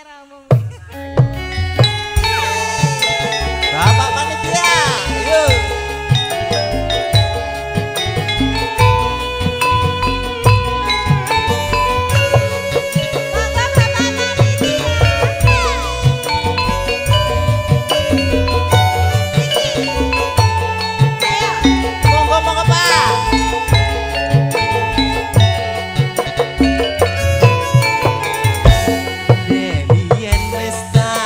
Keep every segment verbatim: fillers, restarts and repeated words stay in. Bapak Panitia, yuk. Bapak Panitia, monggo monggo Pak. Dewi and Lesta.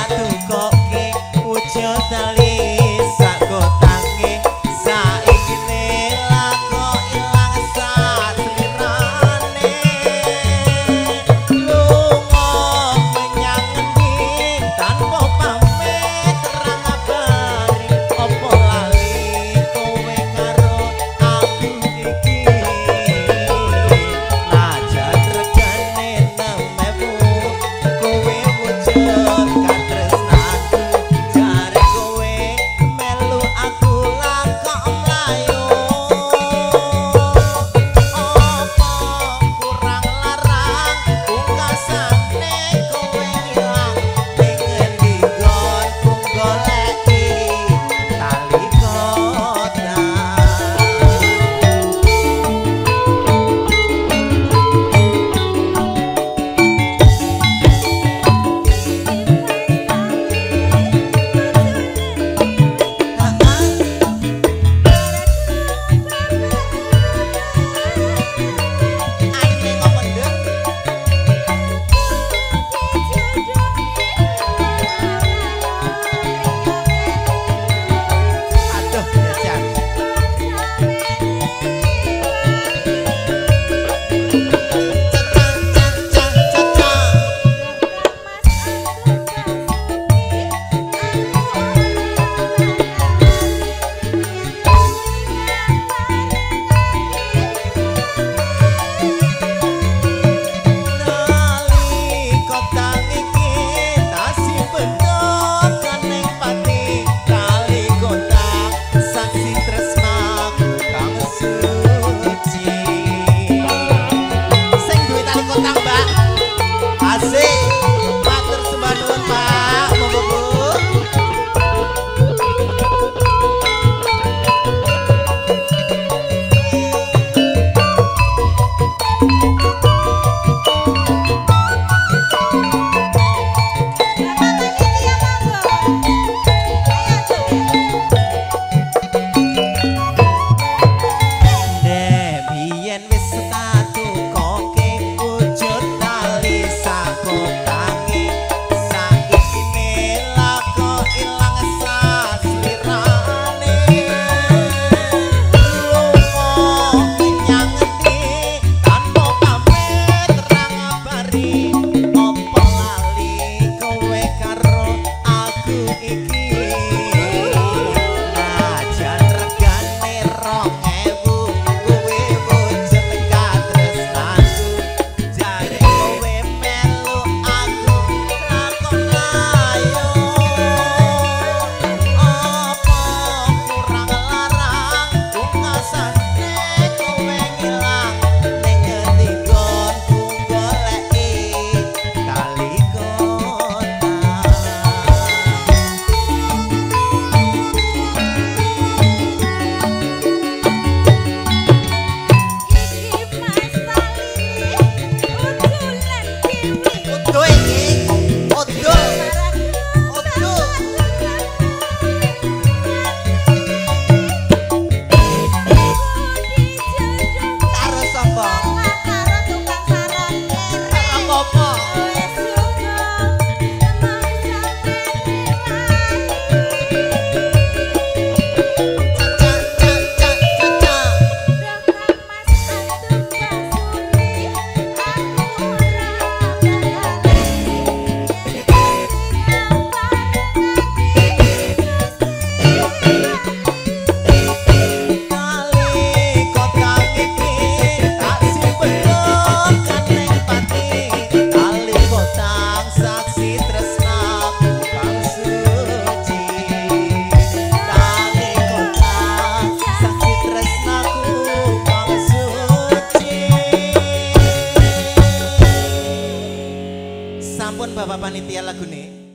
sampun Bapak Panitia lagu nih.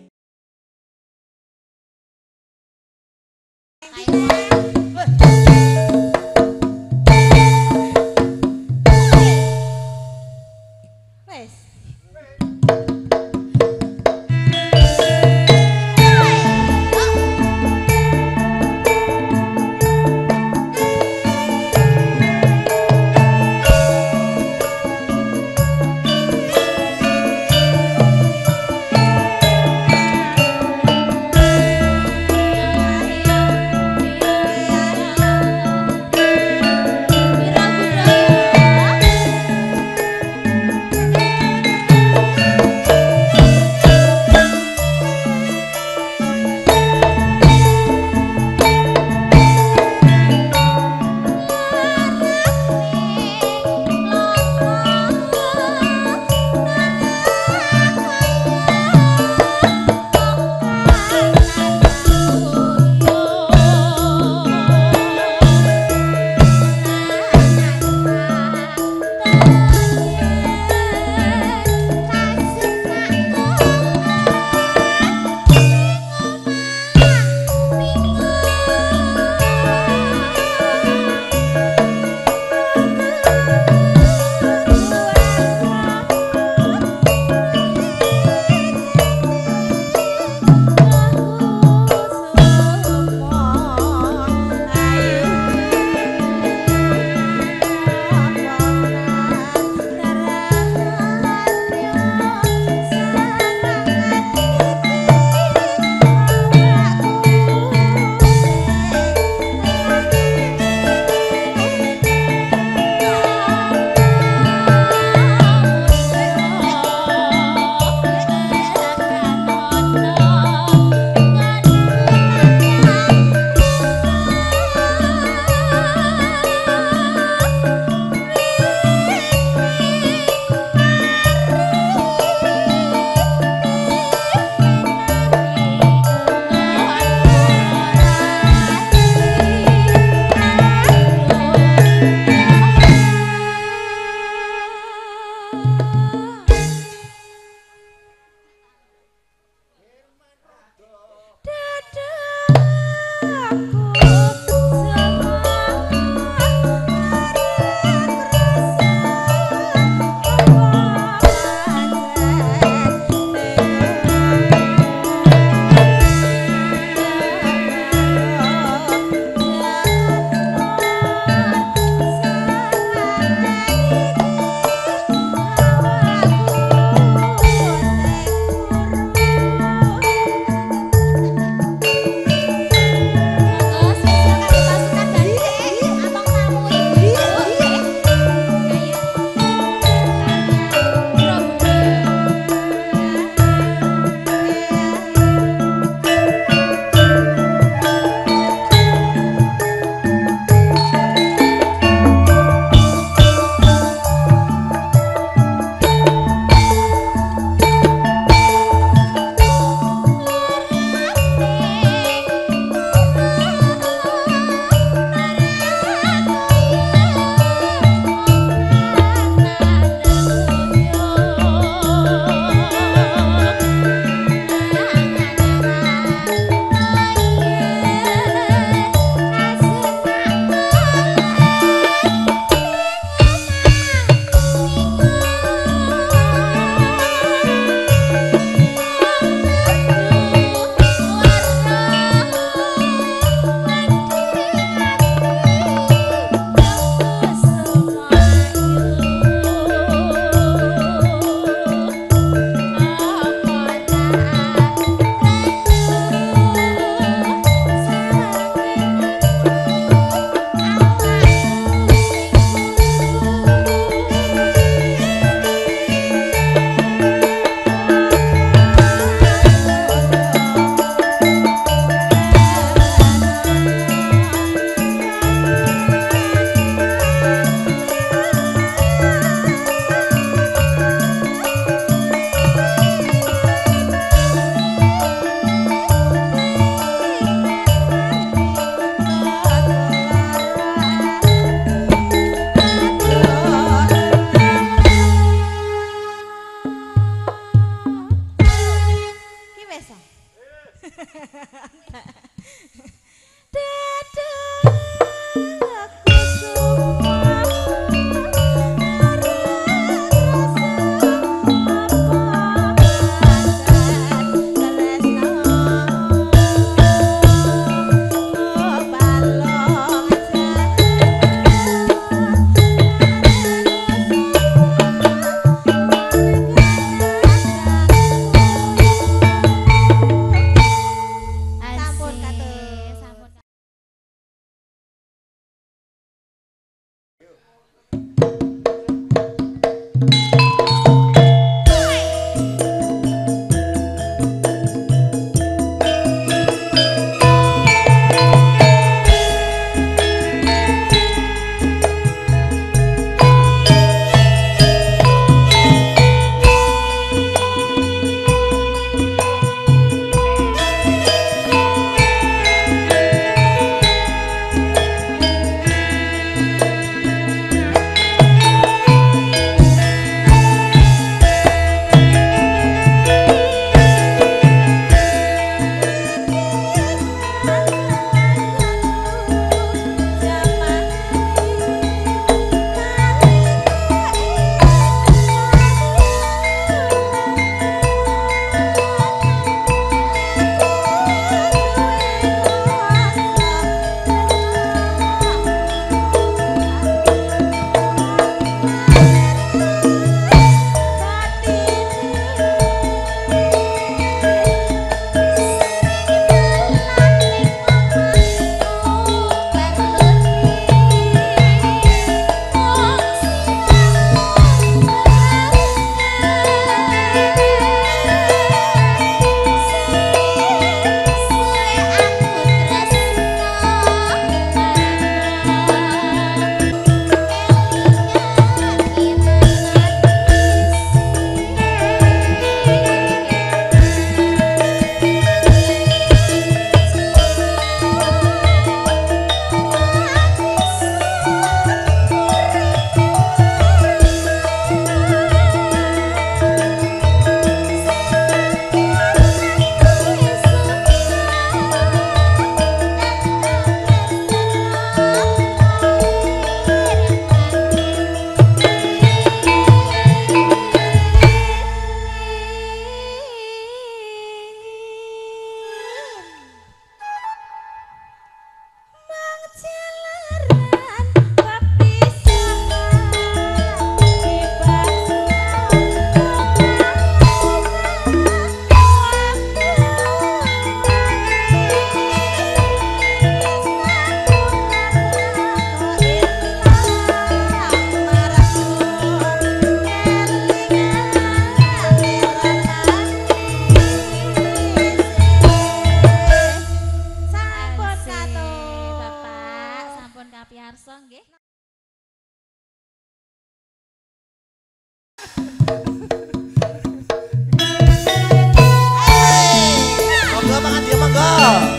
Monggo makan dia monggo.